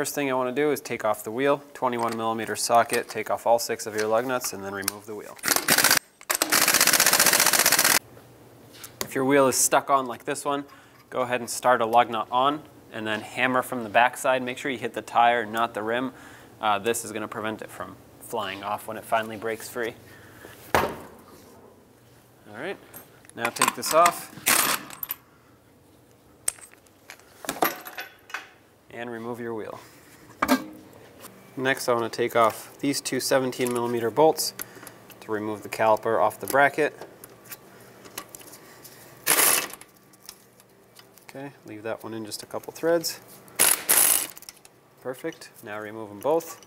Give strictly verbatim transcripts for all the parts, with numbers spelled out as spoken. First thing I want to do is take off the wheel, twenty-one millimeter socket, take off all six of your lug nuts, and then remove the wheel. If your wheel is stuck on like this one, go ahead and start a lug nut on and then hammer from the backside. Make sure you hit the tire, not the rim. Uh, this is going to prevent it from flying off when it finally breaks free. All right, now take this off and remove your wheel. Next, I want to take off these two seventeen millimeter bolts to remove the caliper off the bracket. Okay, leave that one in just a couple threads. Perfect. Now remove them both.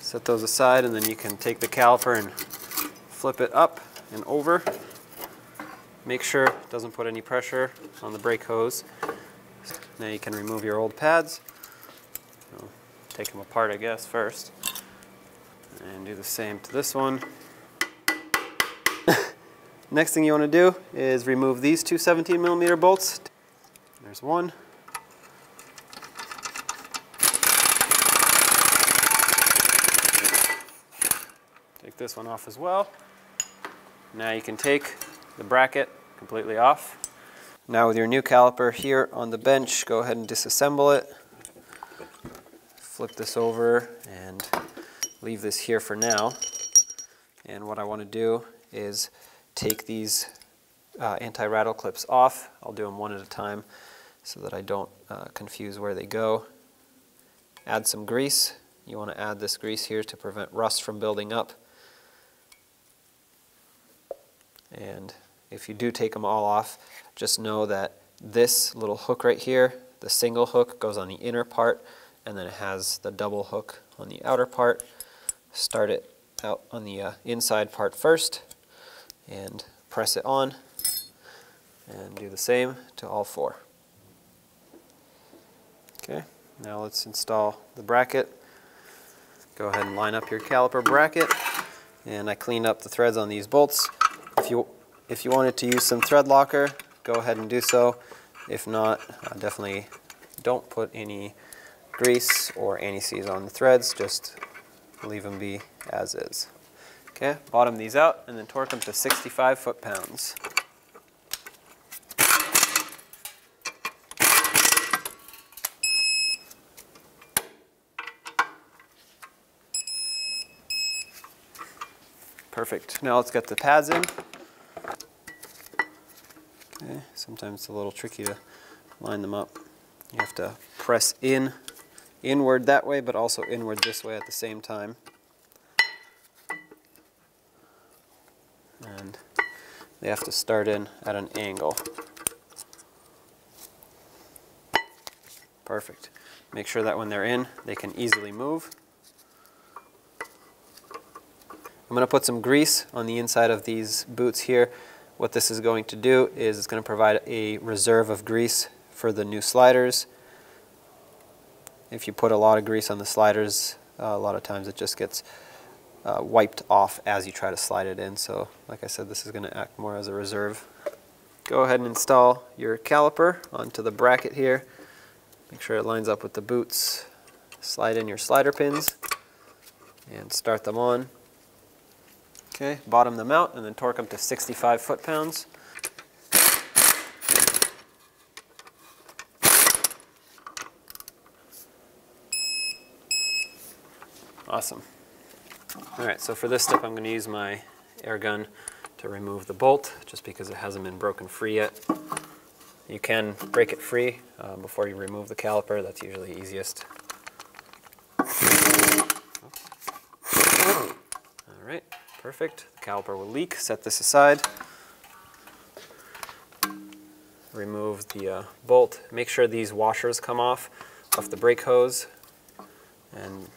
Set those aside, and then you can take the caliper and flip it up and over. Make sure it doesn't put any pressure on the brake hose. Now you can remove your old pads. I'll take them apart, I guess, first. And do the same to this one. Next thing you want to do is remove these two seventeen millimeter bolts. There's one. Take this one off as well. Now you can take the bracket completely off. Now with your new caliper here on the bench, go ahead and disassemble it. Flip this over and leave this here for now. And what I want to do is take these uh, anti-rattle clips off. I'll do them one at a time so that I don't uh, confuse where they go. Add some grease. You want to add this grease here to prevent rust from building up. And if you do take them all off, just know that this little hook right here, the single hook goes on the inner part, and then it has the double hook on the outer part. Start it out on the uh, inside part first and press it on, and do the same to all four. Okay, now let's install the bracket. Go ahead and line up your caliper bracket, and I cleaned up the threads on these bolts. If you If you wanted to use some thread locker, go ahead and do so. If not, uh, definitely don't put any grease or anti-seize on the threads. Just leave them be as is. Okay, bottom these out and then torque them to sixty-five foot-pounds. Perfect. Now let's get the pads in. Sometimes it's a little tricky to line them up. You have to press in, inward that way, but also inward this way at the same time. And they have to start in at an angle. Perfect. Make sure that when they're in, they can easily move. I'm going to put some grease on the inside of these boots here. What this is going to do is it's going to provide a reserve of grease for the new sliders. If you put a lot of grease on the sliders, uh, a lot of times it just gets uh, wiped off as you try to slide it in. So like I said, this is going to act more as a reserve. Go ahead and install your caliper onto the bracket here. Make sure it lines up with the boots. Slide in your slider pins and start them on. Okay, bottom them out and then torque them to sixty-five foot-pounds. Awesome. All right, so for this step, I'm going to use my air gun to remove the bolt just because it hasn't been broken free yet. You can break it free uh, before you remove the caliper. That's usually easiest. Perfect. The caliper will leak. Set this aside. Remove the uh, bolt. Make sure these washers come off off the brake hose. And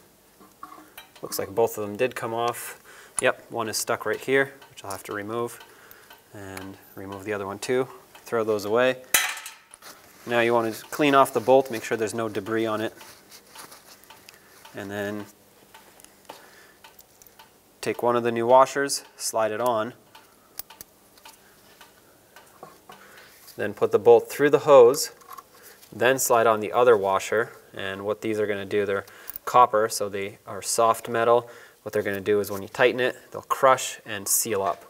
looks like both of them did come off. Yep, one is stuck right here, which I'll have to remove. And remove the other one too. Throw those away. Now you want to clean off the bolt. Make sure there's no debris on it. And then take one of the new washers, slide it on, then put the bolt through the hose, then slide on the other washer And what these are going to do, they're copper, so they are soft metal. What they're going to do is when you tighten it, they'll crush and seal up.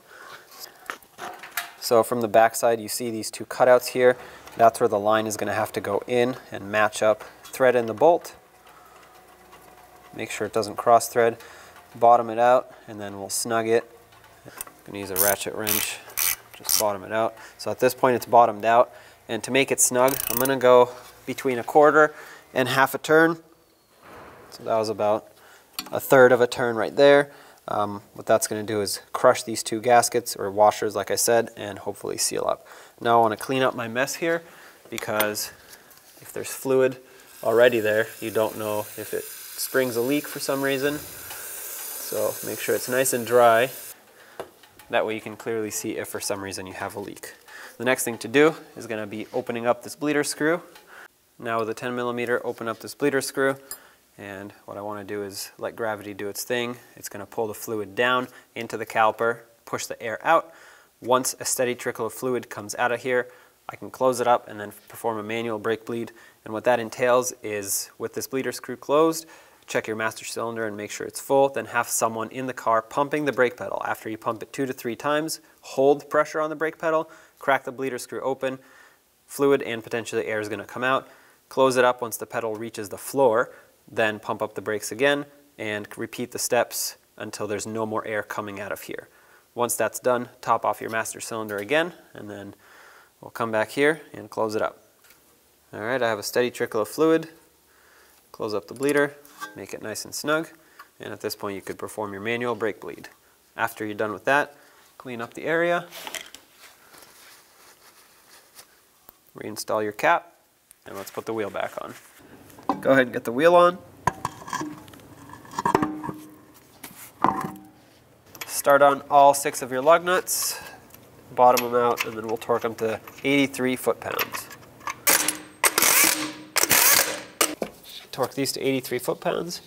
So from the back side, you see these two cutouts here. That's where the line is going to have to go in and match up. Thread in the bolt, make sure it doesn't cross thread, bottom it out, and then we'll snug it. I'm going to use a ratchet wrench, just bottom it out. So at this point it's bottomed out, and to make it snug, I'm going to go between a quarter and half a turn. So that was about a third of a turn right there. Um, what that's going to do is crush these two gaskets or washers, like I said, and hopefully seal up. Now I want to clean up my mess here, because if there's fluid already there, you don't know if it springs a leak for some reason. So make sure it's nice and dry. That way you can clearly see if for some reason you have a leak. The next thing to do is going to be opening up this bleeder screw. Now with a ten millimeter, open up this bleeder screw. And what I want to do is let gravity do its thing. It's going to pull the fluid down into the caliper, push the air out. Once a steady trickle of fluid comes out of here, I can close it up and then perform a manual brake bleed. And what that entails is, with this bleeder screw closed, check your master cylinder and make sure it's full, then have someone in the car pumping the brake pedal. After you pump it two to three times, hold pressure on the brake pedal, crack the bleeder screw open, fluid and potentially air is going to come out. Close it up once the pedal reaches the floor, then pump up the brakes again and repeat the steps until there's no more air coming out of here. Once that's done, top off your master cylinder again, and then we'll come back here and close it up. All right, I have a steady trickle of fluid. Close up the bleeder, make it nice and snug, and at this point you could perform your manual brake bleed. After you're done with that, clean up the area, reinstall your cap, and let's put the wheel back on. Go ahead and get the wheel on. Start on all six of your lug nuts, bottom them out, and then we'll torque them to eighty-three foot-pounds. Torque these to eighty-three foot-pounds.